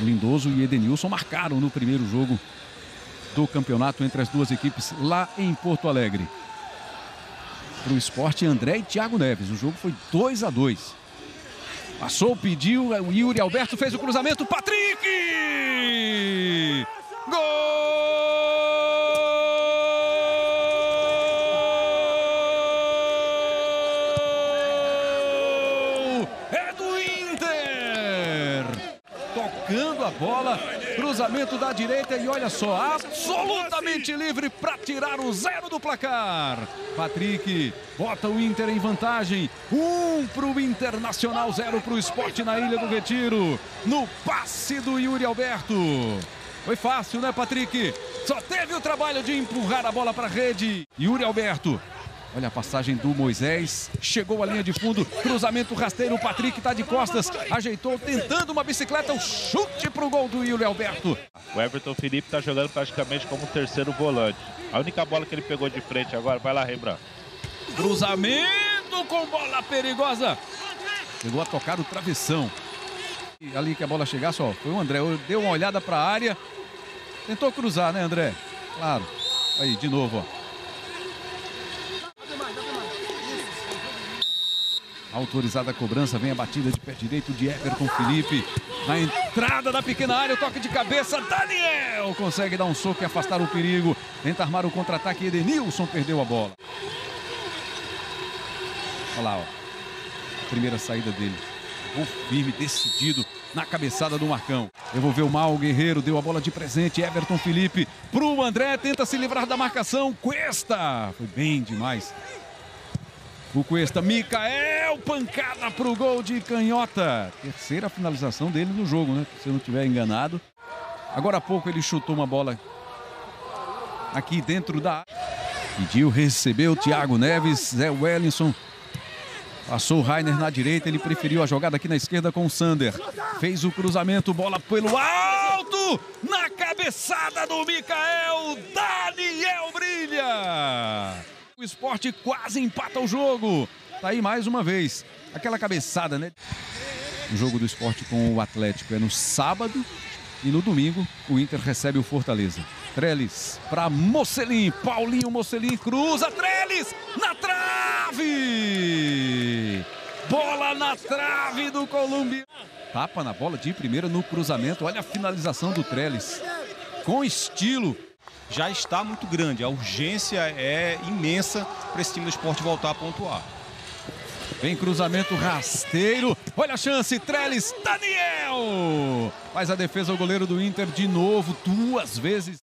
Lindoso e Edenilson marcaram no primeiro jogo do campeonato entre as duas equipes lá em Porto Alegre. Para o Sport, André e Thiago Neves. O jogo foi 2-2. Passou, pediu, o Yuri Alberto fez o cruzamento. Patrick! Gol! Tocando a bola, cruzamento da direita e olha só, absolutamente livre para tirar o 0 do placar. Patrick bota o Inter em vantagem, 1 para o Internacional, 0 para o Sport na Ilha do Retiro, no passe do Yuri Alberto. Foi fácil, né, Patrick? Só teve o trabalho de empurrar a bola para a rede. Yuri Alberto. Olha a passagem do Moisés, chegou à linha de fundo, cruzamento rasteiro, o Patrick está de costas, ajeitou, tentando uma bicicleta, o chute para o gol do Yuri Alberto. O Everton Felipe está jogando praticamente como um terceiro volante. A única bola que ele pegou de frente agora, vai lá, Rembrandt. Cruzamento com bola perigosa. Chegou a tocar o travessão. E ali que a bola chegasse, ó, foi o André, deu uma olhada para a área, tentou cruzar, né, André? Claro. Aí, de novo, ó. Autorizada a cobrança, vem a batida de pé direito de Everton Felipe. Na entrada da pequena área, o toque de cabeça, Daniel consegue dar um soco e afastar o perigo. Tenta armar o contra-ataque, Edenilson perdeu a bola. Olha lá, ó. Primeira saída dele. Gol firme, decidido, na cabeçada do Marcão. Devolveu mal o Guerreiro, deu a bola de presente, Everton Felipe. Pro André, tenta se livrar da marcação, Cuesta. Foi bem demais. O Cuesta, Micael, pancada para o gol de Canhota. Terceira finalização dele no jogo, né? Se eu não estiver enganado. Agora há pouco ele chutou uma bola aqui dentro da área. Pediu, recebeu Thiago Neves, Zé Wellinson. Passou o Rainer na direita, ele preferiu a jogada aqui na esquerda com o Sander. Fez o cruzamento, bola pelo alto, na cabeçada do Micael, Daniel brilha. O Sport quase empata o jogo. Tá aí mais uma vez. Aquela cabeçada, né? O jogo do Sport com o Atlético é no sábado e no domingo o Inter recebe o Fortaleza. Treles para Mocelin. Paulinho Mocelin cruza. Treles na trave! Bola na trave do Colombiano. Tapa na bola de primeira no cruzamento. Olha a finalização do Treles. Com estilo. Já está muito grande, a urgência é imensa para esse time do Sport voltar a pontuar. Vem cruzamento rasteiro, olha a chance, Treles, Daniel! Faz a defesa o goleiro do Inter de novo, duas vezes.